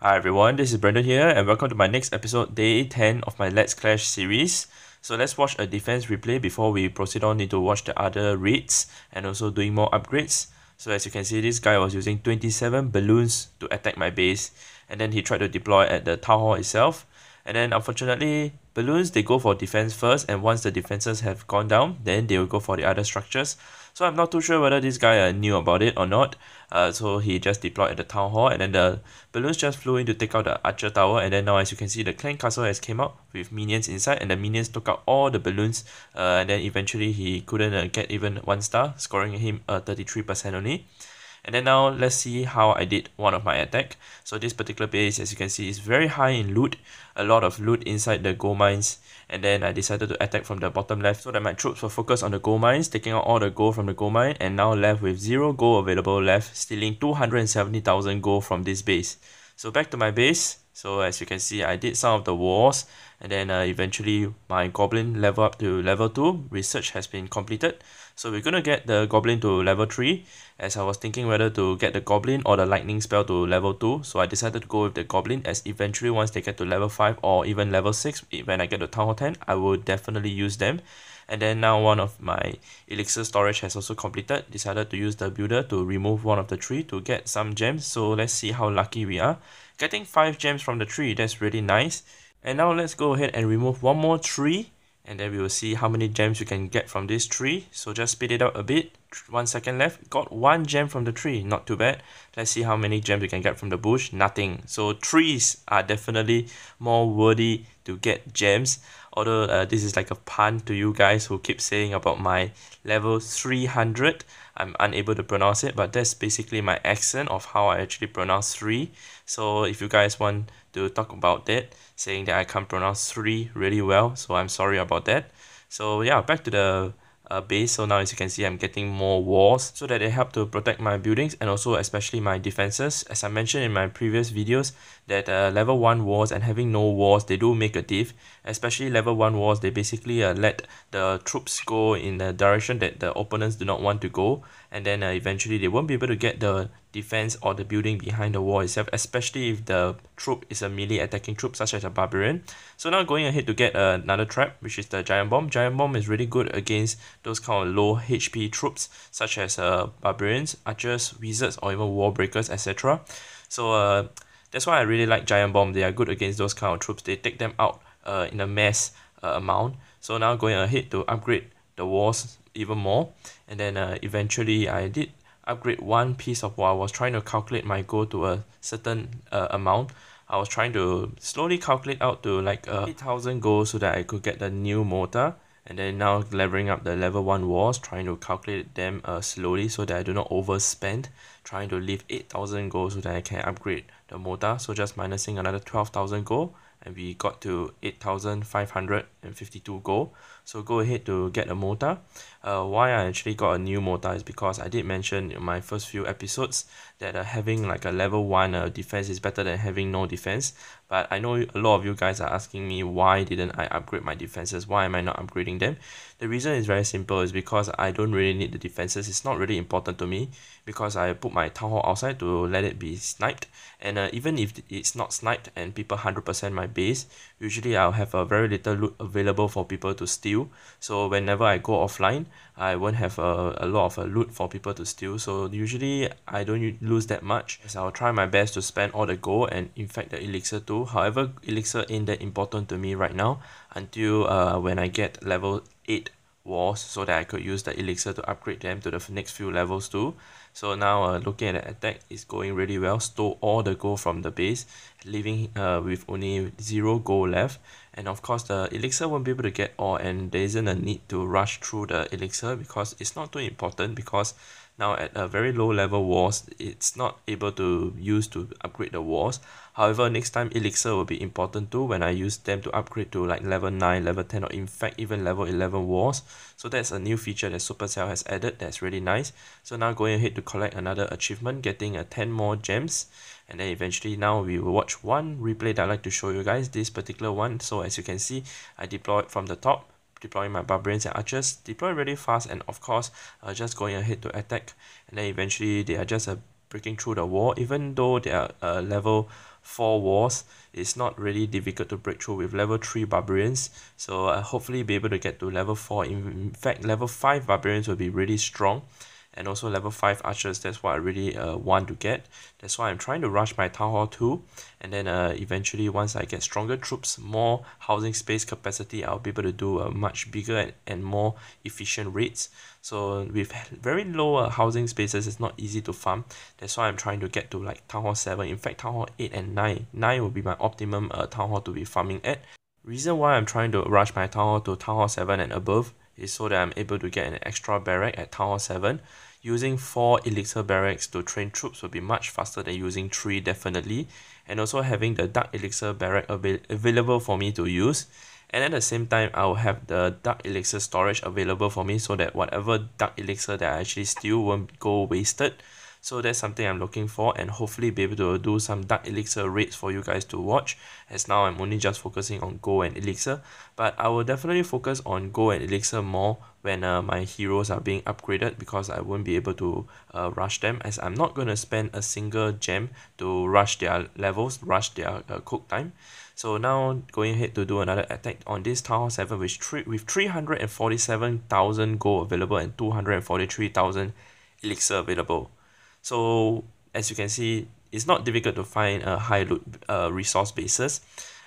Hi everyone, this is Brandon here and welcome to my next episode, day 10 of my Let's Clash series. So let's watch a defense replay before we proceed on into watch the other raids and also doing more upgrades. So as you can see, this guy was using 27 balloons to attack my base, and then he tried to deploy at the town hall itself. And then unfortunately, balloons, they go for defense first, and once the defenses have gone down, then they will go for the other structures. So I'm not too sure whether this guy knew about it or not. So he just deployed at the town hall, and then the balloons just flew in to take out the archer tower. And then now, as you can see, the clan castle has came out with minions inside, and the minions took out all the balloons. And then eventually he couldn't get even one star, scoring him 33% only. And then now let's see how I did one of my attack. So this particular base, as you can see, is very high in loot. A lot of loot inside the gold mines. And then I decided to attack from the bottom left so that my troops were focused on the gold mines, taking out all the gold from the gold mine, and now left with 0 gold available left, stealing 270,000 gold from this base. So back to my base. So as you can see, I did some of the walls, and then eventually my goblin level up to level 2. Research has been completed. So we're going to get the goblin to level 3, as I was thinking whether to get the goblin or the lightning spell to level 2. So I decided to go with the goblin, as eventually once they get to level 5 or even level 6, when I get to town hall 10, I will definitely use them. And then now one of my elixir storage has also completed. Decided to use the builder to remove one of the tree to get some gems. So let's see how lucky we are. Getting 5 gems from the tree, that's really nice. And now let's go ahead and remove one more tree, and then we will see how many gems you can get from this tree. So just speed it up a bit. 1 second left. Got 1 gem from the tree. Not too bad. Let's see how many gems you can get from the bush. Nothing. So trees are definitely more worthy to get gems. Although this is like a pun to you guys who keep saying about my level 300. I'm unable to pronounce it, but that's basically my accent of how I actually pronounce 3. So if you guys want to talk about that, saying that I can't pronounce 3 really well, so I'm sorry about that. So yeah, back to the base. So now as you can see, I'm getting more walls so that they help to protect my buildings and also especially my defenses. As I mentioned in my previous videos, that level 1 walls and having no walls, they do make a diff. Especially level 1 walls, they basically let the troops go in the direction that the opponents do not want to go, and then eventually they won't be able to get the defense or the building behind the wall itself, especially if the troop is a melee attacking troop such as a barbarian. So now going ahead to get another trap, which is the giant bomb. Giant bomb is really good against those kind of low HP troops such as barbarians, archers, wizards, or even war breakers, etc. So that's why I really like giant bomb. They are good against those kind of troops. They take them out in a mass amount. So now going ahead to upgrade the walls even more, and then eventually I did upgrade one piece of wall. I was trying to calculate my goal to a certain amount. I was trying to slowly calculate out to like 8,000 gold so that I could get the new mortar. And then now leveling up the level 1 walls, trying to calculate them slowly so that I do not overspend. Trying to leave 8,000 gold so that I can upgrade the mortar. So just minusing another 12,000 gold, and we got to 8,552 gold. So go ahead to get a mortar. Why I actually got a new mortar is because I did mention in my first few episodes that having like a level 1 defense is better than having no defense. But I know a lot of you guys are asking me, why didn't I upgrade my defenses? Why am I not upgrading them? The reason is very simple. It's because I don't really need the defenses. It's not really important to me, because I put my town hall outside to let it be sniped. And even if it's not sniped and people 100% my base, usually I'll have very little loot available for people to steal. So whenever I go offline, I won't have a lot of loot for people to steal. So usually I don't lose that much, as I'll try my best to spend all the gold, and in fact the elixir too. However, elixir ain't that important to me right now until when I get level 8 walls, so that I could use the elixir to upgrade them to the next few levels too. So now looking at the attack, is going really well. Stole all the gold from the base, leaving with only 0 gold left. And of course the elixir won't be able to get all, and there isn't a need to rush through the elixir because it's not too important, because now at a very low level walls, it's not able to use to upgrade the walls. However, next time elixir will be important too, when I use them to upgrade to like level 9, level 10, or in fact even level 11 walls. So that's a new feature that Supercell has added, that's really nice. So now going ahead to collect another achievement, getting 10 more gems. And then eventually now we will watch one replay that I like to show you guys, this particular one. So as you can see, I deployed from the top, deploying my barbarians and archers, deploy really fast, and of course just going ahead to attack. And then eventually they are just breaking through the wall, even though they are level 4 walls, it's not really difficult to break through with level 3 barbarians. So I'll hopefully be able to get to level 4. In fact, level 5 barbarians will be really strong. And also level 5 archers, that's what I really want to get. That's why I'm trying to rush my Town Hall 2. And then eventually, once I get stronger troops, more housing space capacity, I'll be able to do a much bigger and more efficient raids. So with very low housing spaces, it's not easy to farm. That's why I'm trying to get to like Town Hall 7. In fact, Town Hall 8 and 9. 9 will be my optimum Town Hall to be farming at. Reason why I'm trying to rush my Town Hall to Town Hall 7 and above is so that I'm able to get an extra barrack at Town Hall 7. Using 4 elixir barracks to train troops will be much faster than using 3, definitely. And also having the dark elixir barrack available for me to use. And at the same time, I'll have the dark elixir storage available for me so that whatever dark elixir that I actually steal won't go wasted. So that's something I'm looking for, and hopefully be able to do some dark elixir raids for you guys to watch, as now I'm only just focusing on gold and elixir. But I will definitely focus on gold and elixir more when my heroes are being upgraded, because I won't be able to rush them, as I'm not going to spend a single gem to rush their levels, rush their cook time. So now going ahead to do another attack on this Town Hall 7 with 347,000 gold available and 243,000 elixir available. So as you can see, it's not difficult to find a high loot resource bases.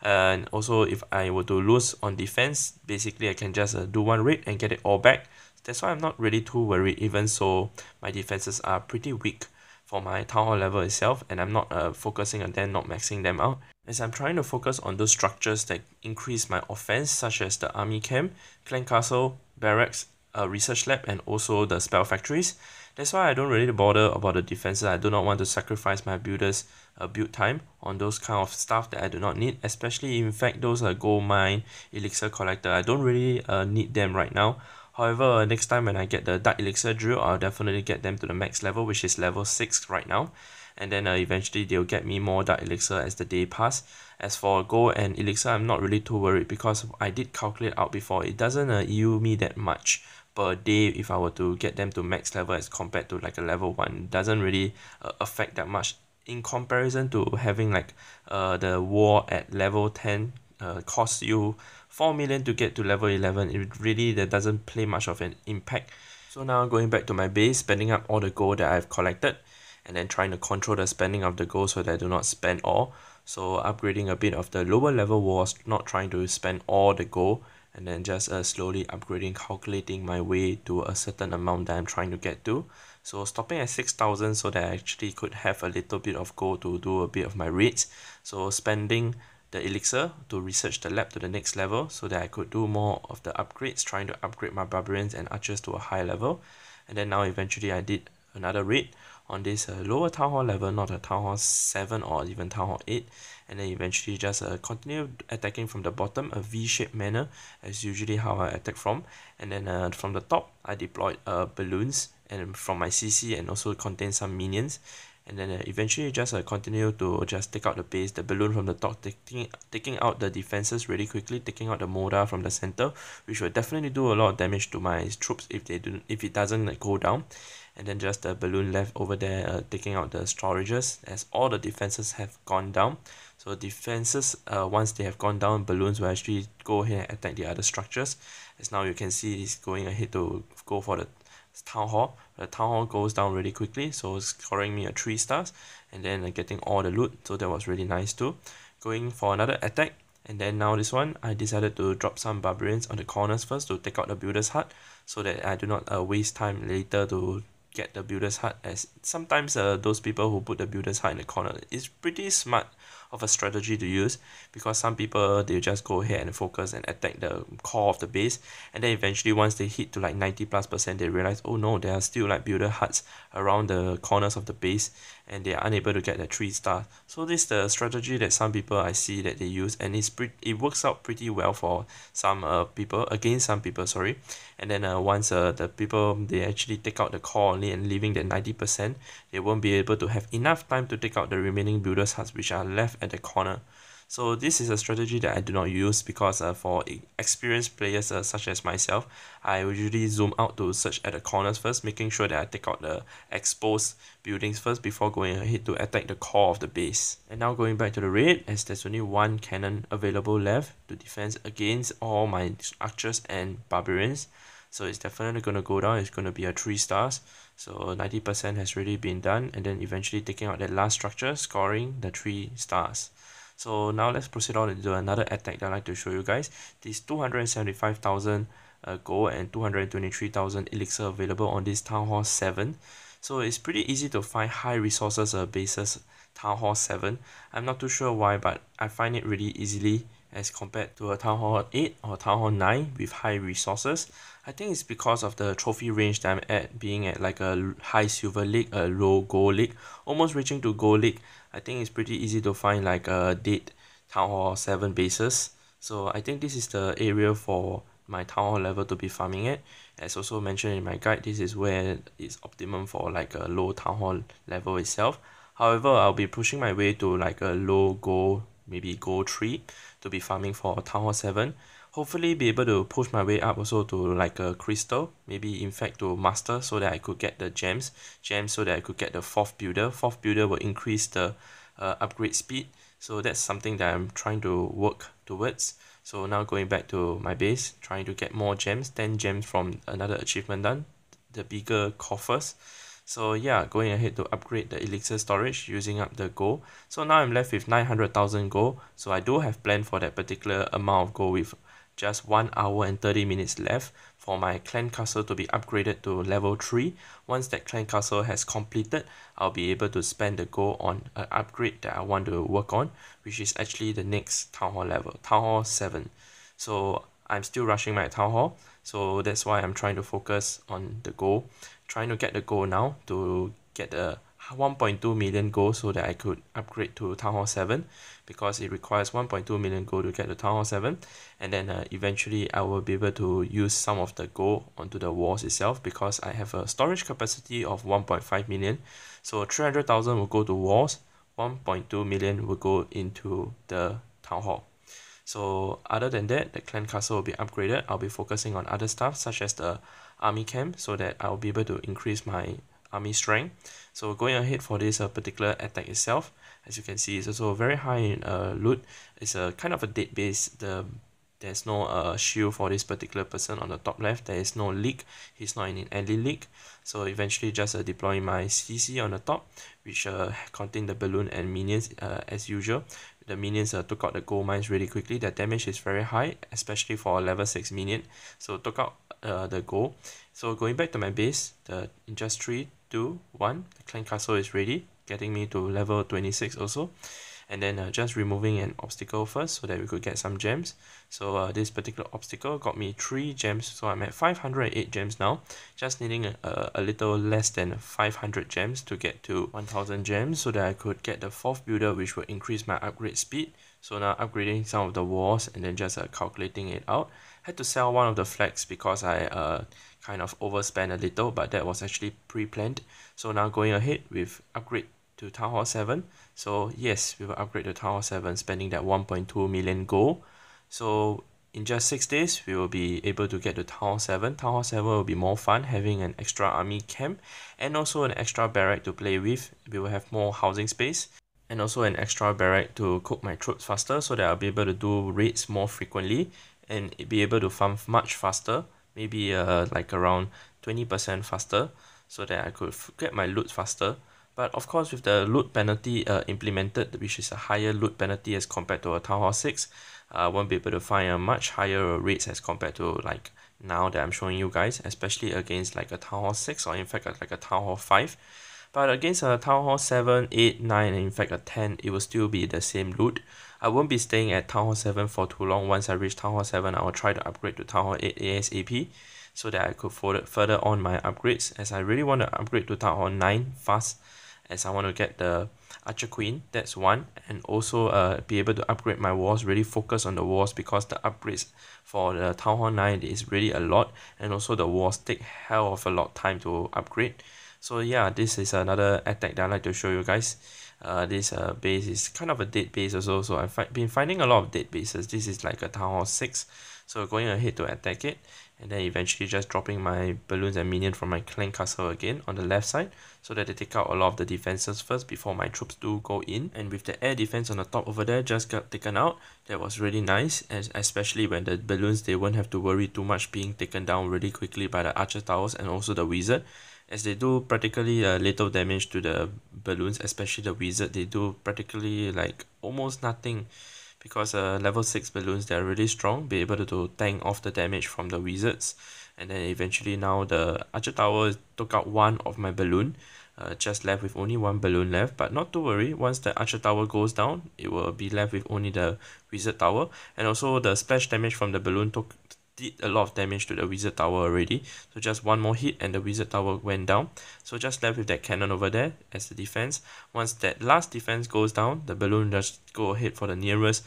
And also, if I were to lose on defense, basically I can just do one raid and get it all back. That's why I'm not really too worried, even so my defenses are pretty weak for my Town Hall level itself, and I'm not focusing on them, not maxing them out, as I'm trying to focus on those structures that increase my offense, such as the army camp, clan castle, barracks, research lab, and also the spell factories. That's why I don't really bother about the defenses. I do not want to sacrifice my builders build time on those kind of stuff that I do not need, especially in fact those are gold mine, elixir collector. I don't really need them right now. However, next time when I get the dark elixir drill, I'll definitely get them to the max level, which is level 6 right now. And then eventually they'll get me more dark elixir as the day pass. As for gold and elixir, I'm not really too worried, because I did calculate out before. It doesn't yield me that much per day if I were to get them to max level as compared to like a level 1. It doesn't really affect that much in comparison to having like the war at level 10 costs you 4 million to get to level 11. It really, that doesn't play much of an impact. So now going back to my base, spending up all the gold that I've collected, and then trying to control the spending of the gold so that I do not spend all. So upgrading a bit of the lower level wars, not trying to spend all the gold, and then just slowly upgrading, calculating my way to a certain amount that I'm trying to get to. So stopping at 6,000 so that I actually could have a little bit of gold to do a bit of my raids. So spending the elixir to research the lab to the next level so that I could do more of the upgrades, trying to upgrade my barbarians and archers to a high level. And then now eventually I did another raid on this lower Town Hall level, not a Town Hall 7 or even Town Hall 8. And then eventually just continue attacking from the bottom, a V-shaped manner, as usually how I attack from. And then from the top, I deployed balloons and from my CC, and also contain some minions. And then eventually just continue to just take out the base, the balloon from the top, taking out the defenses really quickly, taking out the Moda from the center, which will definitely do a lot of damage to my troops if it doesn't go down. And then just the balloon left over there, taking out the storages, as all the defenses have gone down. So defenses, once they have gone down, balloons will actually go ahead and attack the other structures. As now you can see, it's going ahead to go for the Town Hall. The Town Hall goes down really quickly, so scoring me a 3 stars, and then getting all the loot. So that was really nice too. Going for another attack. And then now this one, I decided to drop some barbarians on the corners first to take out the builder's hut, so that I do not waste time later to get the builder's hut, as sometimes those people who put the builder's hut in the corner is pretty smart of a strategy to use, because some people, they just go ahead and focus and attack the core of the base, and then eventually once they hit to like 90+%, they realize, oh no, there are still like builder huts around the corners of the base, and they are unable to get the 3 stars. So this is the strategy that some people I see that they use, and it works out pretty well for some people, against some people, sorry. And then once the people, they actually take out the core only and leaving that 90%, then they won't be able to have enough time to take out the remaining builders' huts which are left at the corner. So this is a strategy that I do not use because for experienced players such as myself, I usually zoom out to search at the corners first, making sure that I take out the exposed buildings first before going ahead to attack the core of the base. And now going back to the raid, as there's only one cannon available left to defend against all my archers and barbarians. So it's definitely going to go down, it's going to be a 3 stars. So 90% has already been done, and then eventually taking out that last structure, scoring the 3 stars. So now let's proceed on into another attack that I'd like to show you guys. These 275,000 gold and 223,000 elixir available on this Town Hall 7. So it's pretty easy to find high resources bases Town Hall 7. I'm not too sure why, but I find it really easily as compared to a Town Hall 8 or Town Hall 9 with high resources. I think it's because of the trophy range that I'm at, being at like a high silver league, a low gold league, almost reaching to gold league. I think it's pretty easy to find like a dead Town Hall 7 bases. So I think this is the area for my Town Hall level to be farming at. As also mentioned in my guide, this is where it's optimum for like a low Town Hall level itself. However, I'll be pushing my way to like a low gold, maybe gold 3, to be farming for Town Hall 7. Hopefully be able to push my way up also to like a crystal, maybe in fact to master, so that I could get the gems, so that I could get the 4th builder. 4th builder will increase the upgrade speed, so that's something that I'm trying to work towards. So now going back to my base, trying to get more gems, 10 gems from another achievement done, the bigger coffers. So yeah, going ahead to upgrade the elixir storage, using up the gold. So now I'm left with 900,000 gold, so I do have planned for that particular amount of gold with just 1 hour and 30 minutes left for my clan castle to be upgraded to level 3. Once that clan castle has completed, I'll be able to spend the gold on an upgrade that I want to work on, which is actually the next Town Hall level, Town Hall 7. So I'm still rushing my Town Hall, so that's why I'm trying to focus on the gold, trying to get the gold now to get the 1.2 million gold so that I could upgrade to Town Hall 7, because it requires 1.2 million gold to get to Town Hall 7, and then eventually I will be able to use some of the gold onto the walls itself, because I have a storage capacity of 1.5 million. So 300,000 will go to walls, 1.2 million will go into the Town Hall. So other than that, the clan castle will be upgraded. I'll be focusing on other stuff such as the army camp, so that I'll be able to increase my army strength. So going ahead for this particular attack itself, as you can see, it's also very high in loot. It's a kind of a dead base. There's no shield for this particular person on the top left. There is no leak. He's not in an alley leak. So eventually just deploying my CC on the top, which contain the balloon and minions as usual. The minions took out the gold mines really quickly. Their damage is very high, especially for a level 6 minion. So took out the gold. So going back to my base, in just 3, 2, 1, the clan castle is ready, getting me to level 26 also. And then just removing an obstacle first so that we could get some gems. So this particular obstacle got me 3 gems, so I'm at 508 gems now, just needing a little less than 500 gems to get to 1000 gems so that I could get the 4th builder, which will increase my upgrade speed. So now upgrading some of the walls and then just calculating it out. Had to sell one of the flags because I kind of overspent a little, but that was actually pre-planned. So now going ahead with upgrade to Town Hall 7. So yes, we will upgrade to Town Hall 7, spending that 1.2 million gold. So in just 6 days, we will be able to get to Town Hall 7. Town Hall 7 will be more fun, having an extra army camp and also an extra barrack to play with. We will have more housing space and also an extra barrack to cook my troops faster, so that I'll be able to do raids more frequently and be able to farm much faster, maybe like around 20% faster, so that I could get my loot faster. But of course, with the loot penalty implemented, which is a higher loot penalty as compared to a Town Hall 6, I won't be able to find a much higher rates as compared to like now that I'm showing you guys, especially against like a Town Hall 6 or in fact like a Town Hall 5. But against a Town Hall 7, 8, 9 and in fact a 10, it will still be the same loot. I won't be staying at Town Hall 7 for too long. Once I reach Town Hall 7, I will try to upgrade to Town Hall 8 ASAP, so that I could further on my upgrades, as I really want to upgrade to Town Hall 9 fast, as I want to get the Archer Queen, that's one, and also be able to upgrade my walls, really focus on the walls, because the upgrades for the Town Hall 9 is really a lot, and also the walls take hell of a lot of time to upgrade. So yeah, this is another attack that I like to show you guys. This base is kind of a dead base also, so I've been finding a lot of dead bases. This is like a Town Hall 6, so going ahead to attack it, and then eventually just dropping my balloons and minion from my clan castle again on the left side, so that they take out a lot of the defenses first before my troops do go in. And with the air defense on the top over there just got taken out, that was really nice, and especially when the balloons, they won't have to worry too much being taken down really quickly by the archer towers and also the wizard, as they do practically little damage to the balloons, especially the wizard. They do practically like almost nothing, because level 6 balloons, they're really strong, be able to tank off the damage from the wizards. And then eventually now the archer tower took out one of my balloon, just left with only one balloon left. But not to worry, once the archer tower goes down, it will be left with only the wizard tower. And also the splash damage from the balloon did a lot of damage to the wizard tower already, so just one more hit and the wizard tower went down. So just left with that cannon over there as the defense. Once that last defense goes down, the balloon just go ahead for the nearest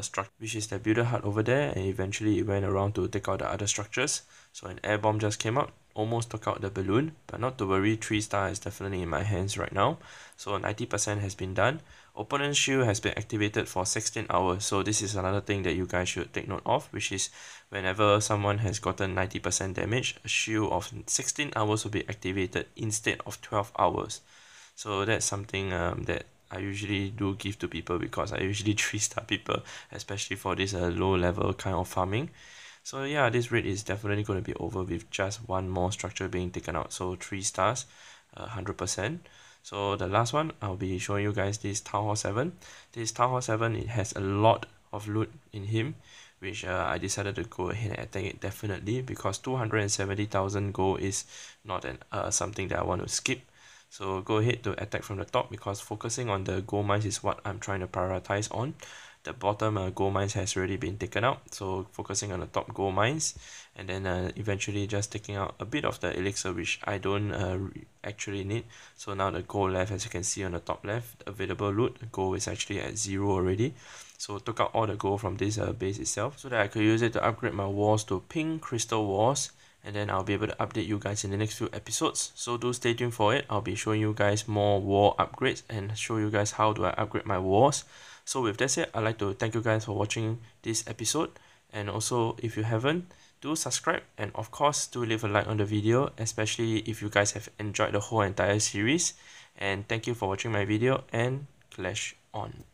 structure, which is the builder hut over there, and eventually it went around to take out the other structures. So an air bomb just came out, almost took out the balloon, but not to worry, 3-star is definitely in my hands right now. So 90% has been done. Opponent's shield has been activated for 16 hours, so this is another thing that you guys should take note of, which is whenever someone has gotten 90% damage, a shield of 16 hours will be activated instead of 12 hours. So that's something that I usually do give to people, because I usually 3-star people, especially for this low level kind of farming. So yeah, this raid is definitely going to be over with just one more structure being taken out. So 3 stars, 100%. So the last one, I'll be showing you guys this Town Hall 7. This Town Hall 7, it has a lot of loot in him, which I decided to go ahead and attack it definitely, because 270,000 gold is not an something that I want to skip. So go ahead to attack from the top, because focusing on the gold mines is what I'm trying to prioritize on. The bottom gold mines has already been taken out, so focusing on the top gold mines, and then eventually just taking out a bit of the elixir, which I don't actually need. So now the gold left, as you can see on the top left, available loot, gold is actually at 0 already. So took out all the gold from this base itself, so that I could use it to upgrade my walls to pink crystal walls. And then I'll be able to update you guys in the next few episodes, so do stay tuned for it. I'll be showing you guys more wall upgrades and show you guys how do I upgrade my walls. So with that said, I'd like to thank you guys for watching this episode, and also if you haven't, do subscribe, and of course do leave a like on the video, especially if you guys have enjoyed the whole entire series. And thank you for watching my video, and clash on.